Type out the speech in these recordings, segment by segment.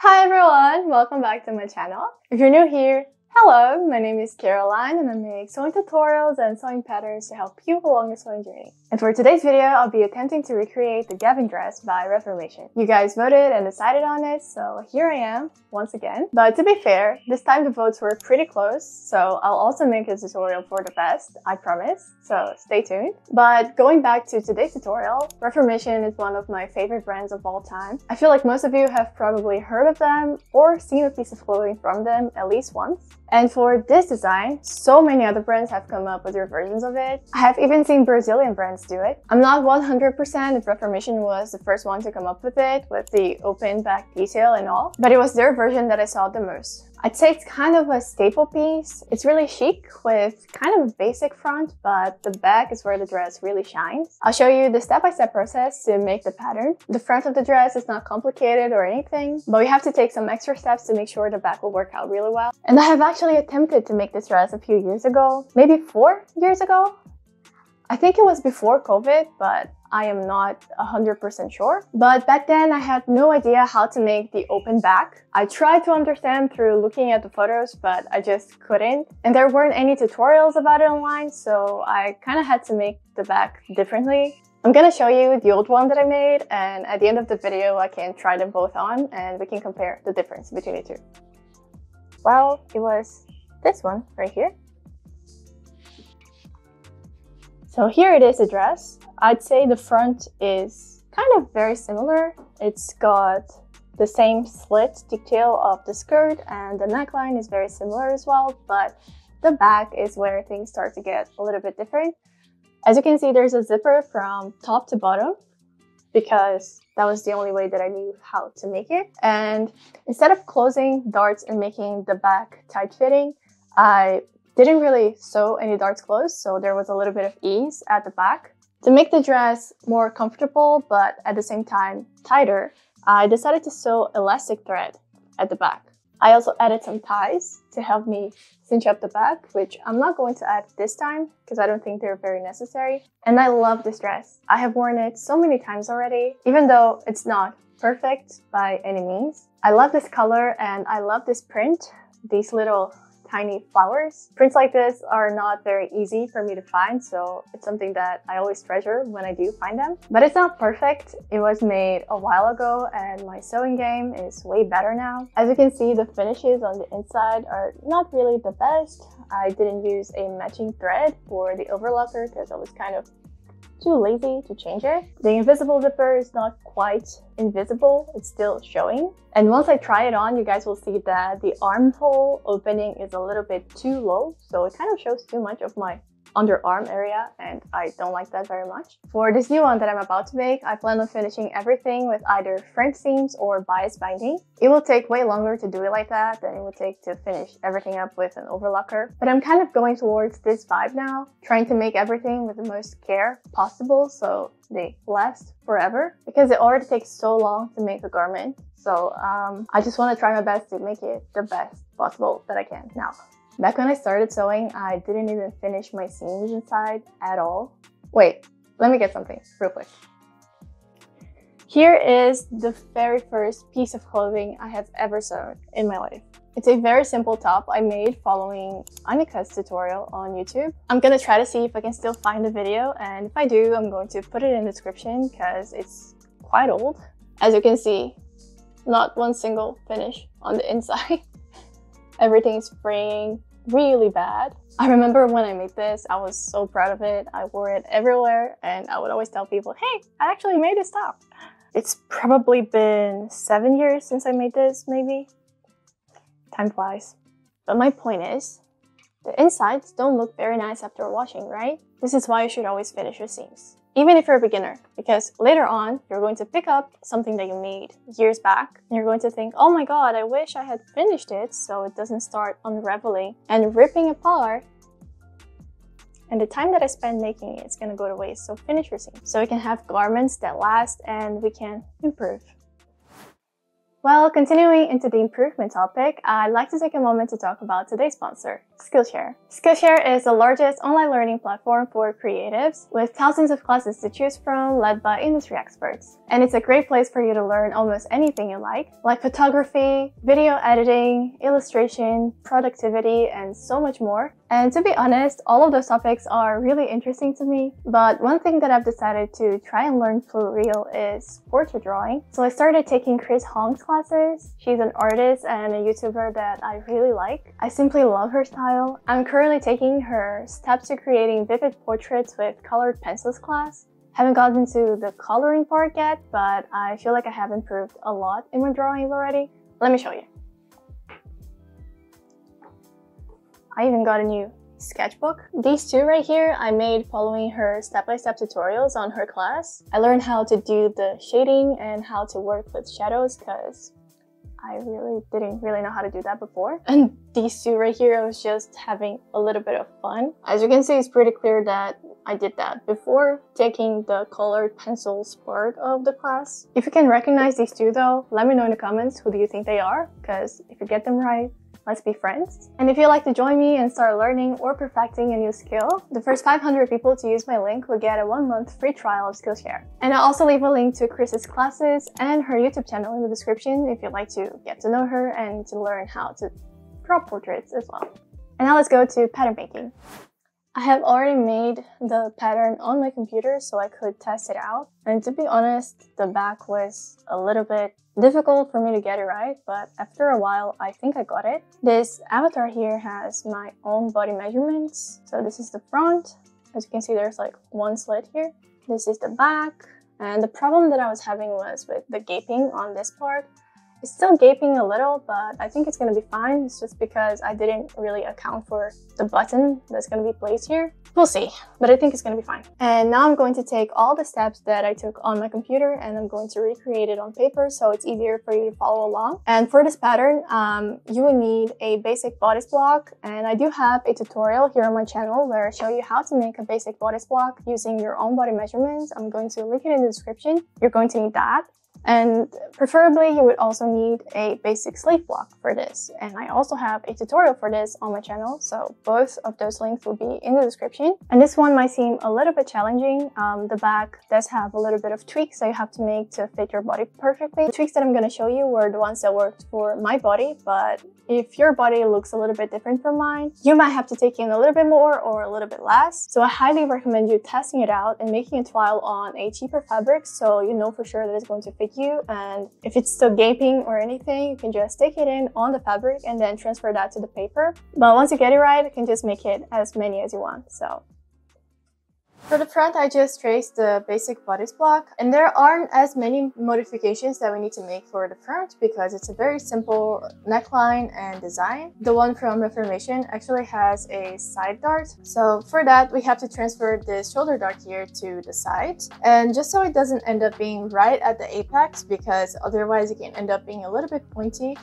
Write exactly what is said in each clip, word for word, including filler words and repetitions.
Hi everyone, welcome back to my channel. If you're new here, hello, my name is Caroline and I make sewing tutorials and sewing patterns to help you along your sewing journey. And for today's video, I'll be attempting to recreate the Gavin dress by Reformation. You guys voted and decided on it, so here I am, once again. But to be fair, this time the votes were pretty close, so I'll also make a tutorial for the best, I promise, so stay tuned. But going back to today's tutorial, Reformation is one of my favorite brands of all time. I feel like most of you have probably heard of them or seen a piece of clothing from them at least once. And for this design, so many other brands have come up with their versions of it. I have even seen Brazilian brands do it. I'm not one hundred percent if Reformation was the first one to come up with it, with the open back detail and all, but it was their version that I saw the most. I'd say it's kind of a staple piece. It's really chic with kind of a basic front, but the back is where the dress really shines. I'll show you the step-by-step process to make the pattern. The front of the dress is not complicated or anything, but we have to take some extra steps to make sure the back will work out really well. And I have actually attempted to make this dress a few years ago, maybe four years ago. I think it was before COVID, but I am not one hundred percent sure. But back then I had no idea how to make the open back. I tried to understand through looking at the photos, but I just couldn't. And there weren't any tutorials about it online, so I kind of had to make the back differently. I'm gonna show you the old one that I made, and at the end of the video I can try them both on and we can compare the difference between the two. Well, it was this one right here. So here it is, the dress. I'd say the front is kind of very similar. It's got the same slit detail of the skirt and the neckline is very similar as well, but the back is where things start to get a little bit different. As you can see, there's a zipper from top to bottom because that was the only way that I knew how to make it. And instead of closing darts and making the back tight-fitting, I didn't really sew any darts closed, so there was a little bit of ease at the back. To make the dress more comfortable, but at the same time tighter, I decided to sew elastic thread at the back. I also added some ties to help me cinch up the back, which I'm not going to add this time because I don't think they're very necessary. And I love this dress. I have worn it so many times already, even though it's not perfect by any means. I love this color and I love this print, these little tiny flowers. Prints like this are not very easy for me to find, so it's something that I always treasure when I do find them. But it's not perfect. It was made a while ago and my sewing game is way better now. As you can see, the finishes on the inside are not really the best. I didn't use a matching thread for the overlocker because I was kind of too lazy to change it. The invisible zipper is not quite invisible, it's still showing. And once I try it on, you guys will see that the armhole opening is a little bit too low, so it kind of shows too much of my underarm area and I don't like that very much. For this new one that I'm about to make, I plan on finishing everything with either French seams or bias binding. It will take way longer to do it like that than it would take to finish everything up with an overlocker, but I'm kind of going towards this vibe now, trying to make everything with the most care possible so they last forever, because it already takes so long to make a garment. So um, I just want to try my best to make it the best possible that I can now. Back when I started sewing, I didn't even finish my seams inside at all. Wait, let me get something real quick. Here is the very first piece of clothing I have ever sewn in my life. It's a very simple top I made following Annika's tutorial on YouTube. I'm gonna try to see if I can still find the video, and if I do, I'm going to put it in the description because it's quite old. As you can see, not one single finish on the inside. Everything is fraying really bad. I remember when I made this, I was so proud of it. I wore it everywhere and I would always tell people, hey, I actually made this top. It's probably been seven years since I made this, maybe. Time flies. But my point is, the insides don't look very nice after washing, right? This is why you should always finish your seams, even if you're a beginner, because later on, you're going to pick up something that you made years back, and you're going to think, oh my god, I wish I had finished it so it doesn't start unraveling and ripping apart. And the time that I spend making it is gonna go to waste, so finish your seams, so we can have garments that last and we can improve. Well, continuing into the improvement topic, I'd like to take a moment to talk about today's sponsor, Skillshare. Skillshare is the largest online learning platform for creatives, with thousands of classes to choose from led by industry experts. And it's a great place for you to learn almost anything you like, like photography, video editing, illustration, productivity, and so much more. And to be honest, all of those topics are really interesting to me. But one thing that I've decided to try and learn for real is portrait drawing. So I started taking Chris Hong's classes. She's an artist and a YouTuber that I really like. I simply love her style. I'm currently taking her Steps to Creating Vivid Portraits with Colored Pencils class. Haven't gotten to the coloring part yet, but I feel like I have improved a lot in my drawings already. Let me show you. I even got a new sketchbook. These two right here I made following her step-by-step tutorials on her class. I learned how to do the shading and how to work with shadows because I really didn't really know how to do that before. And these two right here, I was just having a little bit of fun. As you can see, it's pretty clear that I did that before taking the colored pencils part of the class. If you can recognize these two though, let me know in the comments who do you think they are, because if you get them right, let's be friends. And if you'd like to join me and start learning or perfecting a new skill, the first five hundred people to use my link will get a one-month free trial of Skillshare. And I'll also leave a link to Chris's classes and her YouTube channel in the description if you'd like to get to know her and to learn how to draw portraits as well. And now let's go to pattern making. I have already made the pattern on my computer so I could test it out. And to be honest, the back was a little bit difficult for me to get it right, but after a while, I think I got it. This avatar here has my own body measurements. So this is the front. As you can see, there's like one slit here. This is the back. And the problem that I was having was with the gaping on this part. It's still gaping a little, but I think it's going to be fine. It's just because I didn't really account for the button that's going to be placed here. We'll see, but I think it's going to be fine. And now I'm going to take all the steps that I took on my computer and I'm going to recreate it on paper so it's easier for you to follow along. And for this pattern, um, you will need a basic bodice block. And I do have a tutorial here on my channel where I show you how to make a basic bodice block using your own body measurements. I'm going to link it in the description. You're going to need that. And preferably you would also need a basic slate block for this. And I also have a tutorial for this on my channel, so both of those links will be in the description. And this one might seem a little bit challenging. Um, the back does have a little bit of tweaks that you have to make to fit your body perfectly. The tweaks that I'm going to show you were the ones that worked for my body, but if your body looks a little bit different from mine, you might have to take in a little bit more or a little bit less. So I highly recommend you testing it out and making a trial on a cheaper fabric so you know for sure that it's going to fit you. And if it's still gaping or anything, you can just stick it in on the fabric and then transfer that to the paper. But once you get it right, you can just make it as many as you want. So for the front, I just traced the basic bodice block, and there aren't as many modifications that we need to make for the front because it's a very simple neckline and design. The one from Reformation actually has a side dart. So for that, we have to transfer this shoulder dart here to the side. And just so it doesn't end up being right at the apex, because otherwise it can end up being a little bit pointy,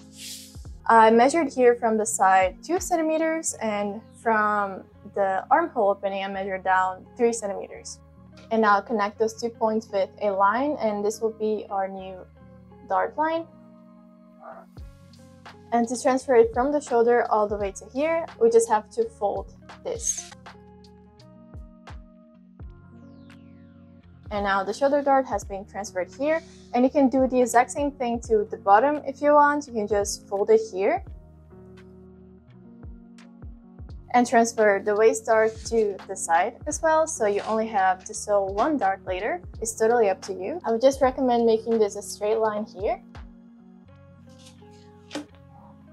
I measured here from the side two centimeters, and from the armhole opening I measured down three centimeters. And now connect those two points with a line, and this will be our new dart line. And to transfer it from the shoulder all the way to here, we just have to fold this. And now the shoulder dart has been transferred here, and you can do the exact same thing to the bottom if you want. You can just fold it here and transfer the waist dart to the side as well, so you only have to sew one dart later. It's totally up to you. I would just recommend making this a straight line here,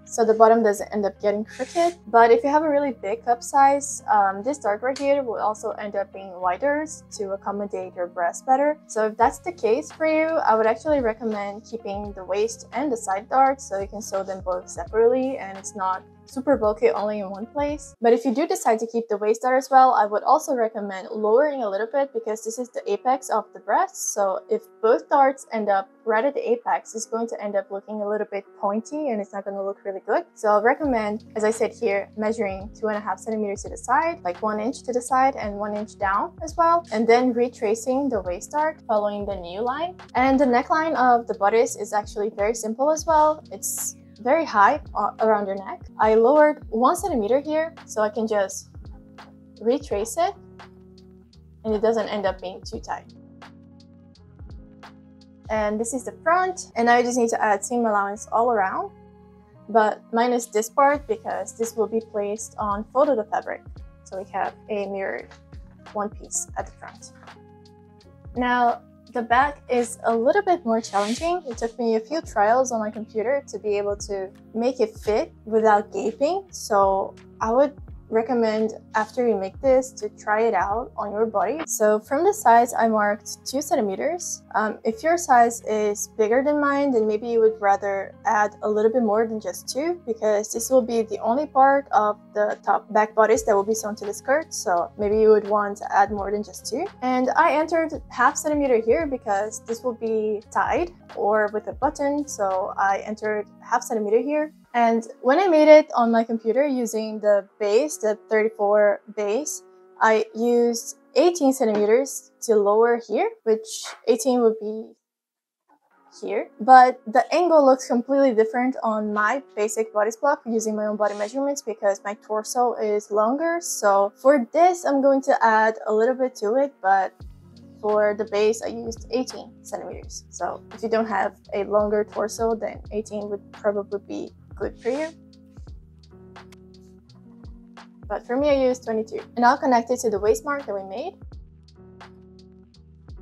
so the bottom doesn't end up getting crooked. But if you have a really big cup size, um, this dart right here will also end up being wider to accommodate your breast better. So if that's the case for you, I would actually recommend keeping the waist and the side dart so you can sew them both separately and it's not super bulky only in one place. But if you do decide to keep the waist dart as well, I would also recommend lowering a little bit because this is the apex of the breast. So if both darts end up right at the apex, it's going to end up looking a little bit pointy and it's not going to look really good. So I'll recommend, as I said here, measuring two and a half centimeters to the side, like one inch to the side and one inch down as well, and then retracing the waist dart following the new line. And the neckline of the bodice is actually very simple as well. It's very high around your neck. I lowered one centimeter here so I can just retrace it and it doesn't end up being too tight. And this is the front, and I just need to add seam allowance all around, but minus this part because this will be placed on fold of the fabric. So we have a mirrored one piece at the front. Now, the back is a little bit more challenging. It took me a few trials on my computer to be able to make it fit without gaping. So I would recommend after you make this to try it out on your body. So from the sides, I marked two centimeters. Um, if your size is bigger than mine, then maybe you would rather add a little bit more than just two, because this will be the only part of the top back bodice that will be sewn to the skirt. So maybe you would want to add more than just two. And I entered half centimeter here because this will be tied or with a button. So I entered half centimeter here. And when I made it on my computer using the base, the thirty-four base, I used eighteen centimeters to lower here, which eighteen would be here. But the angle looks completely different on my basic bodice block using my own body measurements because my torso is longer. So for this, I'm going to add a little bit to it, but for the base, I used eighteen centimeters. So if you don't have a longer torso, then eighteen would probably be good for you. But for me, I used twenty-two. And I'll connect it to the waist mark that we made.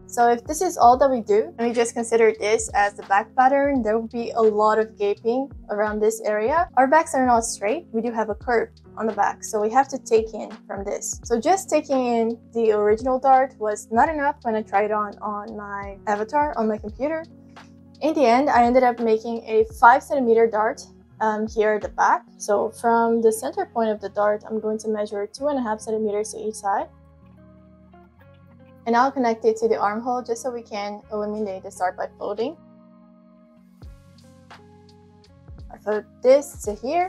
So if this is all that we do, and we just consider this as the back pattern, there will be a lot of gaping around this area. Our backs are not straight. We do have a curve on the back, so we have to take in from this. So just taking in the original dart was not enough when I tried on on my avatar, on my computer. In the end, I ended up making a five centimeter dart Um, here at the back. So from the center point of the dart, I'm going to measure two and a half centimeters to each side. And I'll connect it to the armhole just so we can eliminate the dart by folding. I fold this to here.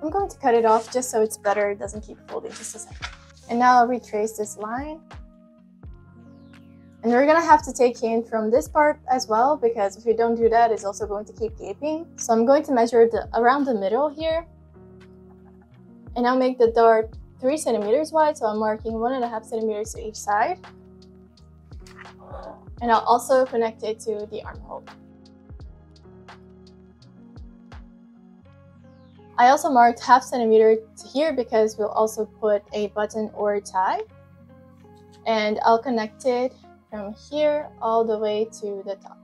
I'm going to cut it off just so it's better, it doesn't keep folding, just a second. And now I'll retrace this line. And we're gonna have to take in from this part as well, because if we don't do that, it's also going to keep gaping. So I'm going to measure the, around the middle here. And I'll make the dart three centimeters wide. So I'm marking one and a half centimeters to each side. And I'll also connect it to the armhole. I also marked half centimeter to here because we'll also put a button or a tie. And I'll connect it from here all the way to the top.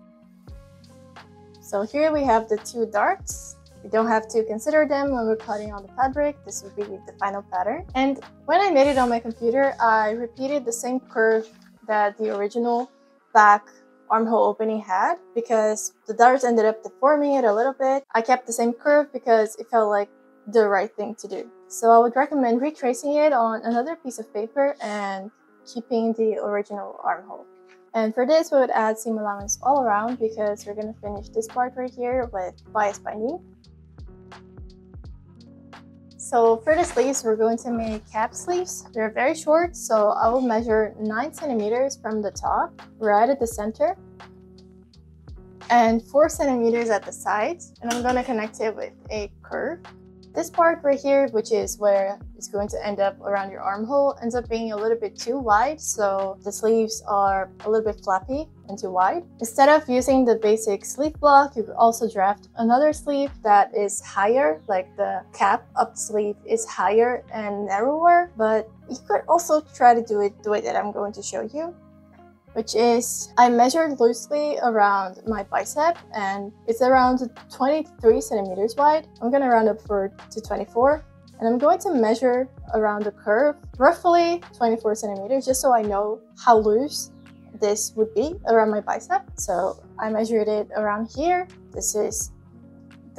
So here we have the two darts. You don't have to consider them when we're cutting on the fabric. This would be the final pattern. And when I made it on my computer, I repeated the same curve that the original back armhole opening had, because the darts ended up deforming it a little bit. I kept the same curve because it felt like the right thing to do. So I would recommend retracing it on another piece of paper and keeping the original armhole. And for this, we would add seam allowance all around because we're going to finish this part right here with bias by knee. So for the sleeves, we're going to make cap sleeves. They're very short, so I will measure nine centimeters from the top, right at the center, and four centimeters at the sides. And I'm going to connect it with a curve. This part right here, which is where it's going to end up around your armhole, ends up being a little bit too wide, so the sleeves are a little bit flappy and too wide. Instead of using the basic sleeve block, you could also draft another sleeve that is higher, like the cap up the sleeve is higher and narrower, but you could also try to do it the way that I'm going to show you, which is I measured loosely around my bicep and it's around twenty-three centimeters wide. I'm gonna round up for to twenty-four, and I'm going to measure around the curve, roughly twenty-four centimeters, just so I know how loose this would be around my bicep. So I measured it around here. This is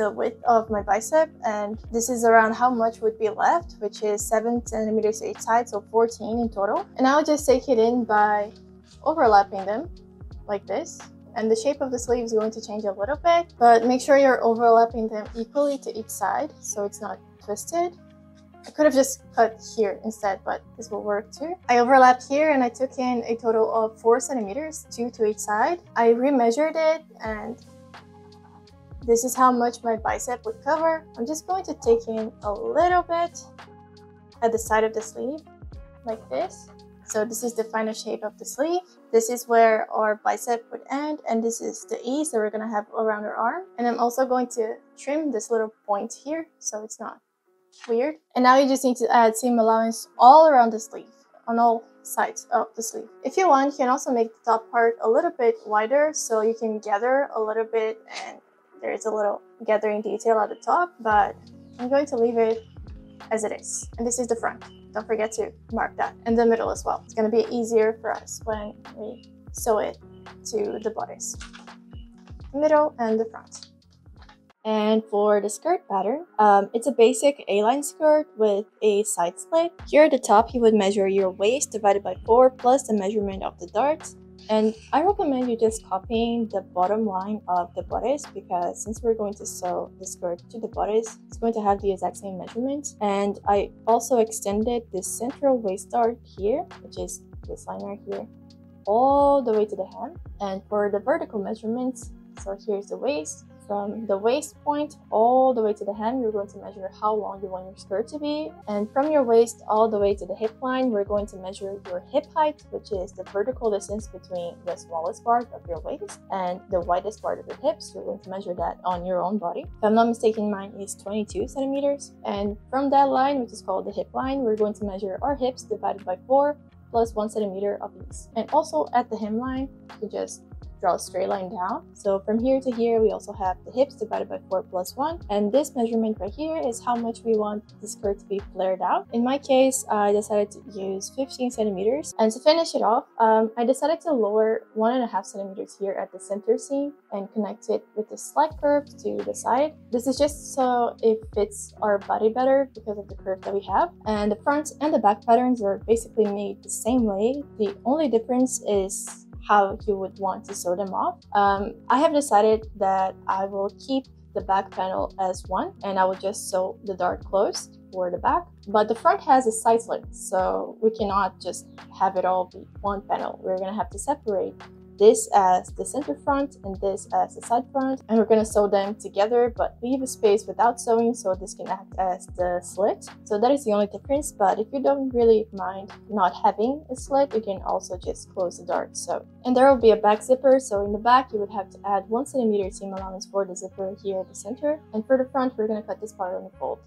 the width of my bicep, and this is around how much would be left, which is seven centimeters to each side, so fourteen in total. And I'll just take it in by overlapping them like this, and the shape of the sleeve is going to change a little bit, but make sure you're overlapping them equally to each side so it's not twisted. I could have just cut here instead, but this will work too. I overlapped here and I took in a total of four centimeters, two to each side. I remeasured it and This is how much my bicep would cover. I'm just going to take in a little bit at the side of the sleeve, like this. So this is the final shape of the sleeve. This is where our bicep would end, and this is the E, so we're gonna have around our arm. And I'm also going to trim this little point here, so it's not weird. And now you just need to add seam allowance all around the sleeve, on all sides of the sleeve. If you want, you can also make the top part a little bit wider, so you can gather a little bit, and there's a little gathering detail at the top, but I'm going to leave it as it is. And this is the front. Don't forget to mark that, and the middle as well. It's going to be easier for us when we sew it to the bodice. The middle and the front. And for the skirt pattern, um, it's a basic A-line skirt with a side slit. Here at the top, you would measure your waist divided by four plus the measurement of the darts. And I recommend you just copying the bottom line of the bodice, because since we're going to sew the skirt to the bodice, it's going to have the exact same measurements. And I also extended this central waist dart here, which is this line right here, all the way to the hem. And for the vertical measurements, so here's the waist. From the waist point all the way to the hem, you're going to measure how long you want your skirt to be. And from your waist all the way to the hip line, we're going to measure your hip height, which is the vertical distance between the smallest part of your waist and the widest part of your hips. You're going to measure that on your own body. If I'm not mistaken, mine is twenty-two centimeters. And from that line, which is called the hip line, we're going to measure our hips divided by four plus one centimeter of each. And also at the hemline, you just draw a straight line down. So from here to here, we also have the hips divided by four plus one. And this measurement right here is how much we want the skirt to be flared out. In my case, I decided to use fifteen centimeters. And to finish it off, um, I decided to lower one and a half centimeters here at the center seam and connect it with the slight curve to the side. This is just so it fits our body better because of the curve that we have. And the front and the back patterns are basically made the same way. The only difference is how you would want to sew them off. Um, I have decided that I will keep the back panel as one, and I will just sew the dart closed for the back. But the front has a side slit, so we cannot just have it all be one panel. We're gonna have to separate this as the center front and this as the side front, and we're gonna sew them together but leave a space without sewing, so this can act as the slit. So that is the only difference, but if you don't really mind not having a slit, you can also just close the dart. So, and there will be a back zipper, so in the back you would have to add one centimeter seam allowance for the zipper here at the center, and for the front we're gonna cut this part on the fold.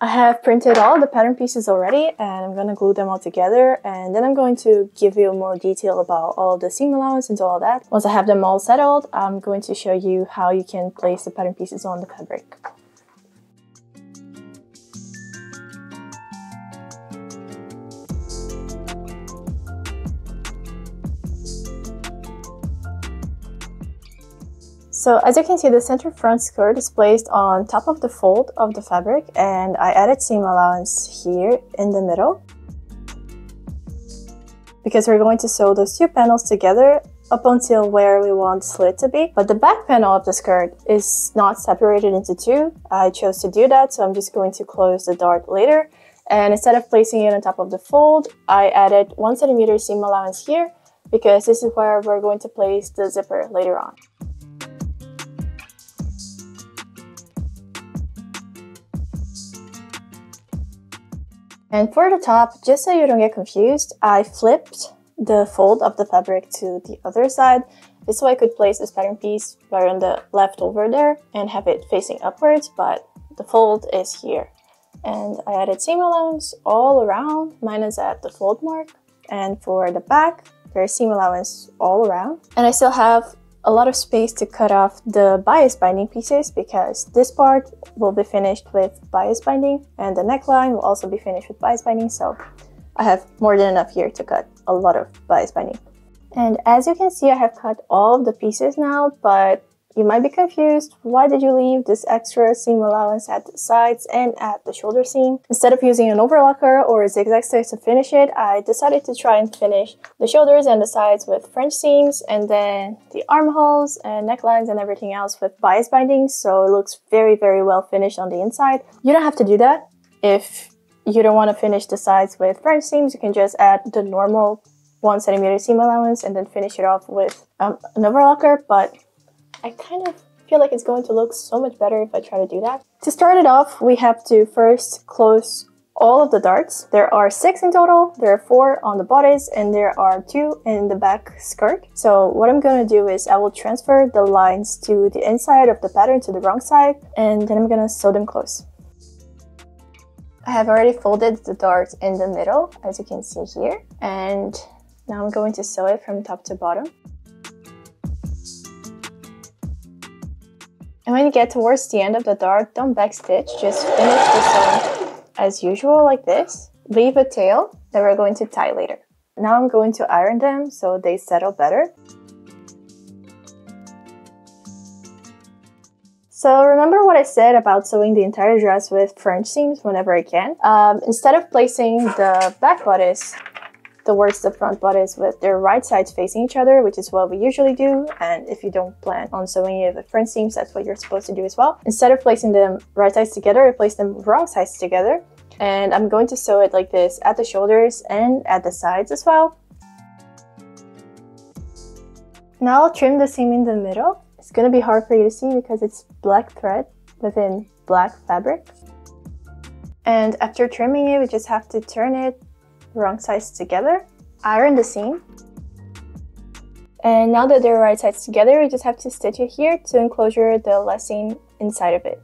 I have printed all the pattern pieces already, and I'm gonna glue them all together, and then I'm going to give you more detail about all the seam allowance and all that. Once I have them all settled, I'm going to show you how you can place the pattern pieces on the fabric. So as you can see, the center front skirt is placed on top of the fold of the fabric, and I added seam allowance here in the middle, because we're going to sew those two panels together up until where we want the slit to be. But the back panel of the skirt is not separated into two. I chose to do that, so I'm just going to close the dart later. And instead of placing it on top of the fold, I added one centimeter seam allowance here, because this is where we're going to place the zipper later on. And for the top, just so you don't get confused, I flipped the fold of the fabric to the other side. This way I could place this pattern piece right on the left over there and have it facing upwards, but the fold is here. And I added seam allowance all around, minus at the fold mark. And for the back, there's seam allowance all around. And I still have a lot of space to cut off the bias binding pieces, because this part will be finished with bias binding and the neckline will also be finished with bias binding, so I have more than enough here to cut a lot of bias binding. And as you can see, I have cut all of the pieces now, but you might be confused, why did you leave this extra seam allowance at the sides and at the shoulder seam? Instead of using an overlocker or a zigzag stitch to finish it, I decided to try and finish the shoulders and the sides with French seams, and then the armholes and necklines and everything else with bias binding, so it looks very, very well finished on the inside. You don't have to do that. If you don't want to finish the sides with French seams, you can just add the normal one centimeter seam allowance and then finish it off with um, an overlocker, but I kind of feel like it's going to look so much better if I try to do that. To start it off, we have to first close all of the darts. There are six in total. There are four on the bodice and there are two in the back skirt. So what I'm going to do is I will transfer the lines to the inside of the pattern to the wrong side, and then I'm going to sew them close. I have already folded the dart in the middle, as you can see here, and now I'm going to sew it from top to bottom. And when you get towards the end of the dart, don't backstitch, just finish the sewing as usual, like this. Leave a tail that we're going to tie later. Now I'm going to iron them so they settle better. So remember what I said about sewing the entire dress with French seams whenever I can? Um, instead of placing the back bodice towards the front bodice with their right sides facing each other, which is what we usually do, and if you don't plan on sewing it with French seams, that's what you're supposed to do as well. Instead of placing them right sides together, I place them wrong sides together, and I'm going to sew it like this at the shoulders and at the sides as well. Now I'll trim the seam in the middle. It's gonna be hard for you to see because it's black thread within black fabric. And after trimming it, we just have to turn it wrong sides together, iron the seam. And now that they're right sides together, we just have to stitch it here to enclosure the last seam inside of it.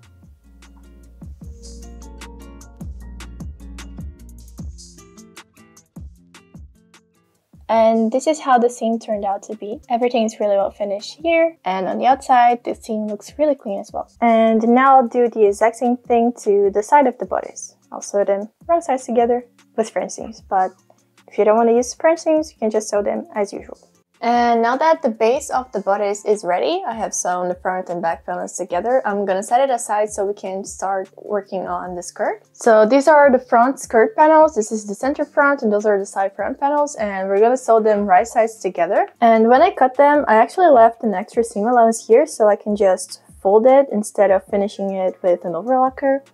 And this is how the seam turned out to be. Everything is really well finished here, and on the outside the seam looks really clean as well. And now I'll do the exact same thing to the side of the bodice. I'll sew them wrong sides together with French seams, but if you don't want to use French seams, you can just sew them as usual. And now that the base of the bodice is ready, I have sewn the front and back panels together. I'm gonna set it aside so we can start working on the skirt. So these are the front skirt panels. This is the center front, and those are the side front panels, and we're gonna sew them right sides together. And when I cut them, I actually left an extra seam allowance here so I can just fold it instead of finishing it with an overlocker.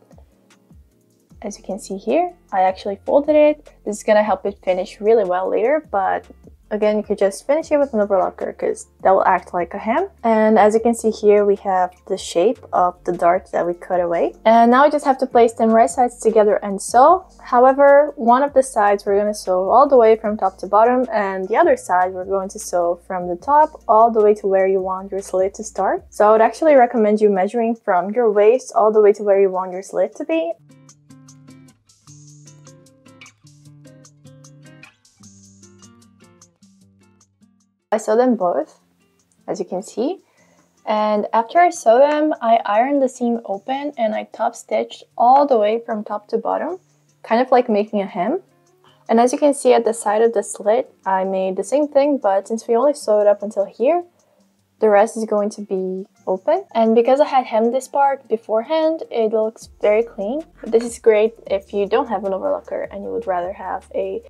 As you can see here, I actually folded it. This is gonna help it finish really well later, but again, you could just finish it with an overlocker because that will act like a hem. And as you can see here, we have the shape of the dart that we cut away. And now we just have to place them right sides together and sew. However, one of the sides we're going to sew all the way from top to bottom, and the other side we're going to sew from the top all the way to where you want your slit to start. So I would actually recommend you measuring from your waist all the way to where you want your slit to be. I sew them both, as you can see, and after I sew them, I ironed the seam open and I top stitched all the way from top to bottom, kind of like making a hem. And as you can see at the side of the slit, I made the same thing, but since we only sewed up until here, the rest is going to be open. And because I had hemmed this part beforehand, it looks very clean. This is great if you don't have an overlocker and you would rather have a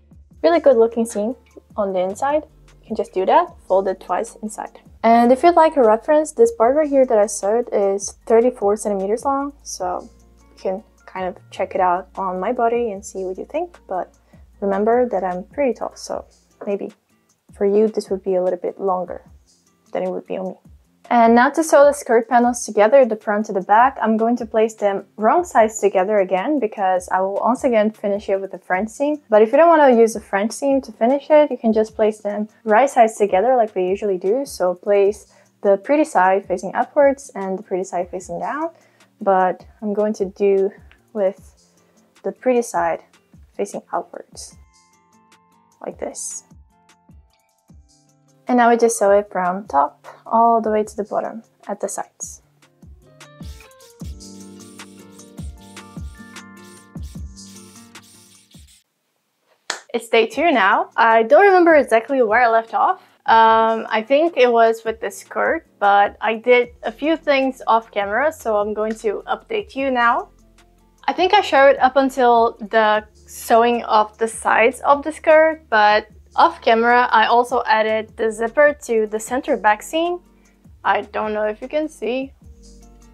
really good looking seam on the inside. You can just do that, fold it twice inside. And if you'd like a reference, this part right here that I sewed is thirty-four centimeters long, so you can kind of check it out on my body and see what you think, but remember that I'm pretty tall, so maybe for you this would be a little bit longer than it would be on me. And now to sew the skirt panels together, the front to the back, I'm going to place them wrong sides together again because I will once again finish it with a French seam. But if you don't want to use a French seam to finish it, you can just place them right sides together like we usually do. So place the pretty side facing upwards and the pretty side facing down. But I'm going to do with the pretty side facing outwards, like this. And now we just sew it from top all the way to the bottom at the sides. It's day two now. I don't remember exactly where I left off. Um, I think it was with the skirt, but I did a few things off camera, so I'm going to update you now. I think I showed up until the sewing of the sides of the skirt, but off camera, I also added the zipper to the center back seam. I don't know if you can see.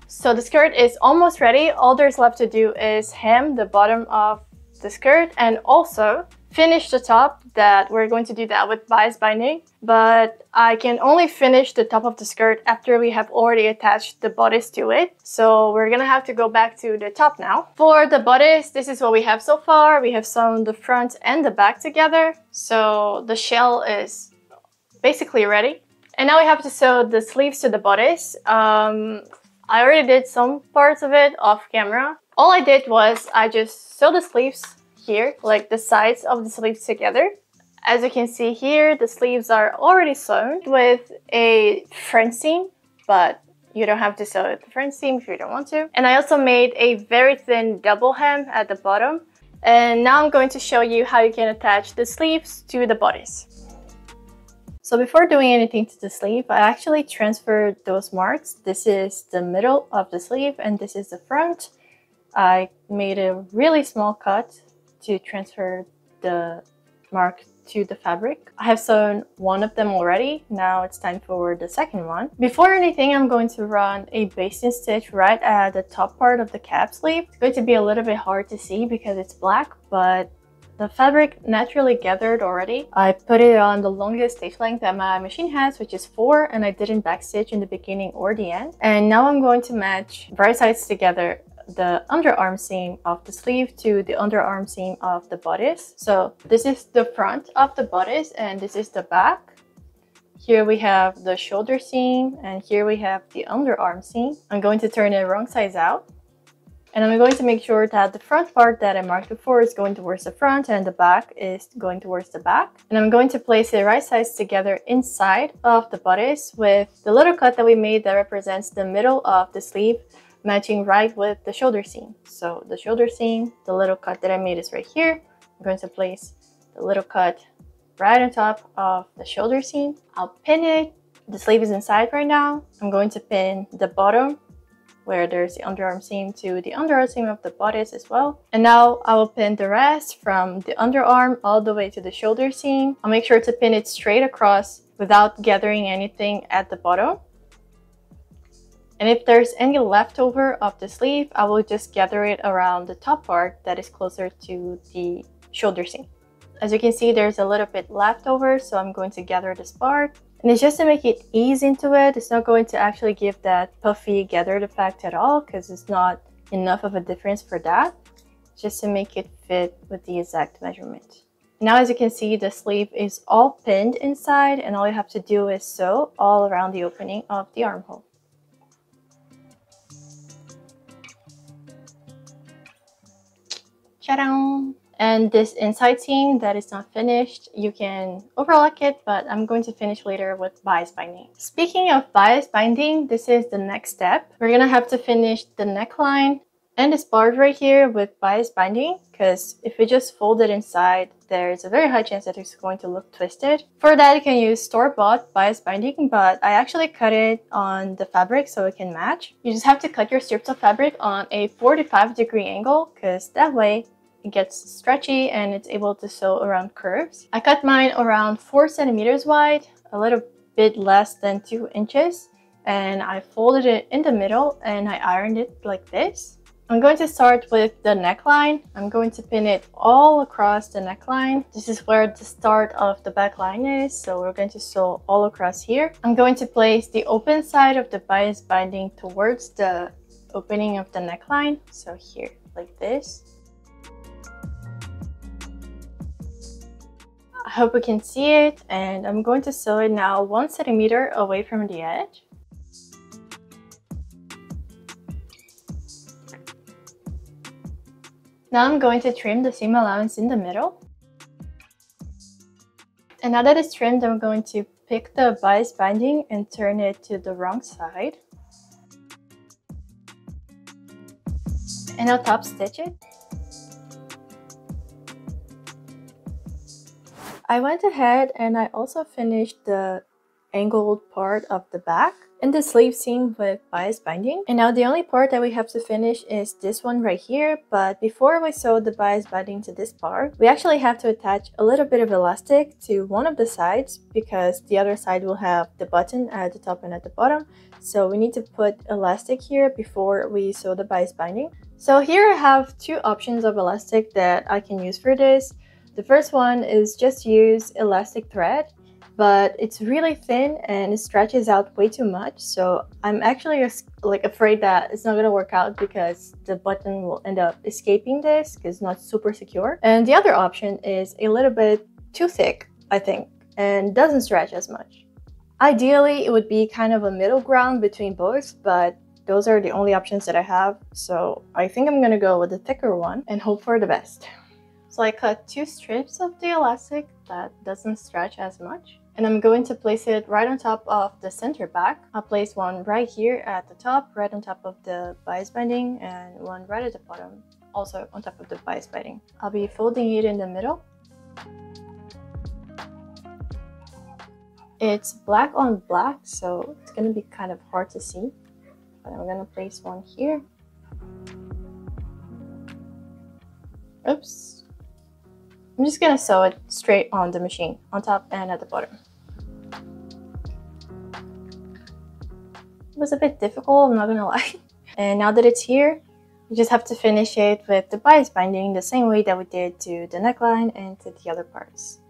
So the skirt is almost ready. All there's left to do is hem the bottom of the skirt and also finish the top that we're going to do that with bias binding, but I can only finish the top of the skirt after we have already attached the bodice to it. So we're gonna have to go back to the top now. For the bodice, this is what we have so far. We have sewn the front and the back together. So the shell is basically ready. And now we have to sew the sleeves to the bodice. Um, I already did some parts of it off camera. All I did was I just sewed the sleeves here, like the sides of the sleeves together. As you can see here, the sleeves are already sewn with a French seam, but you don't have to sew with the French seam if you don't want to. And I also made a very thin double hem at the bottom. And now I'm going to show you how you can attach the sleeves to the bodice. So before doing anything to the sleeve, I actually transferred those marks. This is the middle of the sleeve and this is the front. I made a really small cut to transfer the mark to the fabric. I have sewn one of them already. Now it's time for the second one. Before anything, I'm going to run a basting stitch right at the top part of the cap sleeve. It's going to be a little bit hard to see because it's black, but the fabric naturally gathered already. I put it on the longest stitch length that my machine has, which is four, and I didn't backstitch in the beginning or the end. And now I'm going to match right sides together the underarm seam of the sleeve to the underarm seam of the bodice. So this is the front of the bodice and this is the back. Here we have the shoulder seam and here we have the underarm seam. I'm going to turn it wrong sides out. And I'm going to make sure that the front part that I marked before is going towards the front and the back is going towards the back. And I'm going to place the right sides together inside of the bodice with the little cut that we made that represents the middle of the sleeve, matching right with the shoulder seam. So the shoulder seam, the little cut that I made is right here. I'm going to place the little cut right on top of the shoulder seam. I'll pin it. The sleeve is inside right now. I'm going to pin the bottom where there's the underarm seam to the underarm seam of the bodice as well. And now I will pin the rest from the underarm all the way to the shoulder seam. I'll make sure to pin it straight across without gathering anything at the bottom. And if there's any leftover of the sleeve, I will just gather it around the top part that is closer to the shoulder seam. As you can see, there's a little bit left over, so I'm going to gather this part. And it's just to make it ease into it. It's not going to actually give that puffy gathered effect at all because it's not enough of a difference for that. Just to make it fit with the exact measurement. Now, as you can see, the sleeve is all pinned inside and all you have to do is sew all around the opening of the armhole. Ta-da! And this inside seam that is not finished, you can overlock it, but I'm going to finish later with bias binding. Speaking of bias binding, this is the next step. We're gonna have to finish the neckline and this part right here with bias binding, because if we just fold it inside, there's a very high chance that it's going to look twisted. For that, you can use store-bought bias binding, but I actually cut it on the fabric so it can match. You just have to cut your strips of fabric on a forty-five degree angle, because that way, it gets stretchy and it's able to sew around curves. I cut mine around four centimeters wide, a little bit less than two inches, and I folded it in the middle and I ironed it like this. I'm going to start with the neckline. I'm going to pin it all across the neckline. This is where the start of the back line is, so we're going to sew all across here. I'm going to place the open side of the bias binding towards the opening of the neckline, so here, like this. I hope you can see it, and I'm going to sew it now one centimeter away from the edge. Now I'm going to trim the seam allowance in the middle. And now that it's trimmed, I'm going to pick the bias binding and turn it to the wrong side. And I'll top stitch it. I went ahead and I also finished the angled part of the back and the sleeve seam with bias binding. And now the only part that we have to finish is this one right here. But before we sew the bias binding to this part, we actually have to attach a little bit of elastic to one of the sides because the other side will have the button at the top and at the bottom. So we need to put elastic here before we sew the bias binding. So here I have two options of elastic that I can use for this. The first one is just use elastic thread, but it's really thin and it stretches out way too much. So I'm actually like afraid that it's not gonna work out because the button will end up escaping this because it's not super secure. And the other option is a little bit too thick, I think, and doesn't stretch as much. Ideally, it would be kind of a middle ground between both, but those are the only options that I have. So I think I'm gonna go with the thicker one and hope for the best. So I cut two strips of the elastic that doesn't stretch as much. And I'm going to place it right on top of the center bag. I'll place one right here at the top, right on top of the bias binding, and one right at the bottom, also on top of the bias binding. I'll be folding it in the middle. It's black on black, so it's gonna be kind of hard to see. But I'm gonna place one here. Oops. I'm just gonna sew it straight on the machine, on top and at the bottom. It was a bit difficult, I'm not gonna lie. And now that it's here, you just have to finish it with the bias binding the same way that we did to the neckline and to the other parts.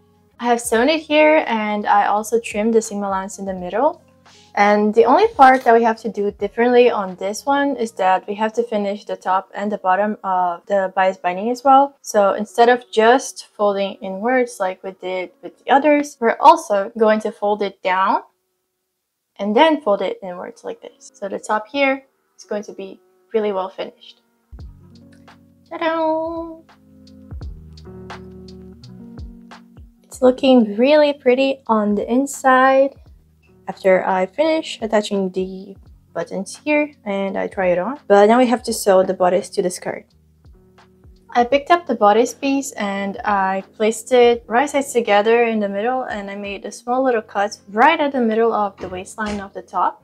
I have sewn it here and I also trimmed the seam allowance in the middle. And the only part that we have to do differently on this one is that we have to finish the top and the bottom of the bias binding as well. So instead of just folding inwards like we did with the others, we're also going to fold it down and then fold it inwards like this. So the top here is going to be really well finished. Ta-da! It's looking really pretty on the inside. After I finish attaching the buttons here and I try it on. But now we have to sew the bodice to the skirt. I picked up the bodice piece and I placed it right sides together in the middle, and I made a small little cut right at the middle of the waistline of the top.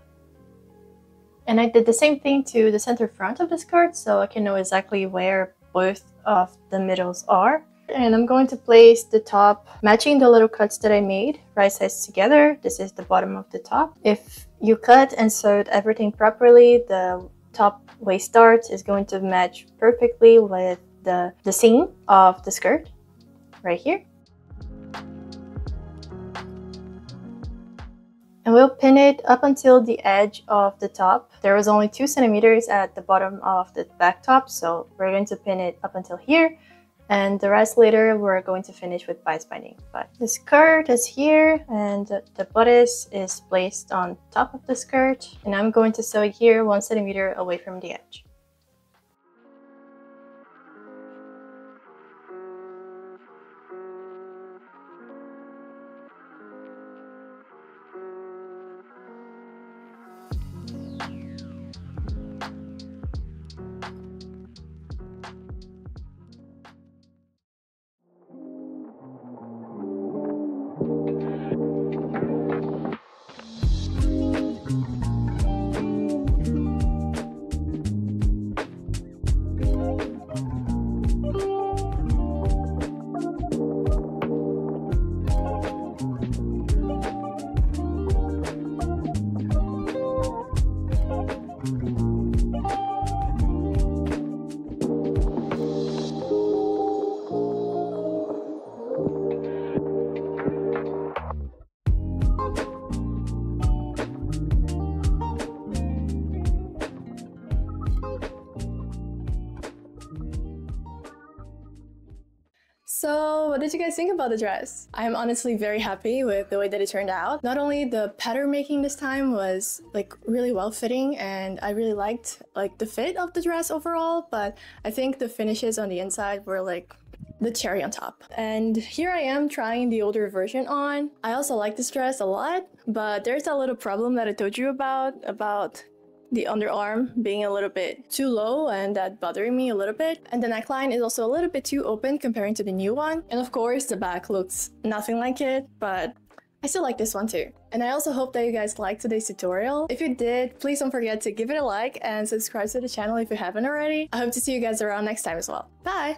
And I did the same thing to the center front of the skirt so I can know exactly where both of the middles are. And I'm going to place the top matching the little cuts that I made right sides together. This is the bottom of the top. If you cut and sewed everything properly, the top waist dart is going to match perfectly with the, the seam of the skirt right here. And we'll pin it up until the edge of the top. There was only two centimeters at the bottom of the back top, so we're going to pin it up until here. And the rest later, we're going to finish with bias binding. But the skirt is here and the bodice is placed on top of the skirt. And I'm going to sew it here one centimeter away from the edge. So what did you guys think about the dress? I'm honestly very happy with the way that it turned out. Not only the pattern making this time was like really well fitting, and I really liked like the fit of the dress overall, but I think the finishes on the inside were like the cherry on top. And here I am trying the older version on. I also like this dress a lot, but there's that little problem that I told you about, about the underarm being a little bit too low and that bothering me a little bit. And the neckline is also a little bit too open comparing to the new one. And of course, the back looks nothing like it, but I still like this one too. And I also hope that you guys liked today's tutorial. If you did, please don't forget to give it a like and subscribe to the channel if you haven't already. I hope to see you guys around next time as well. Bye!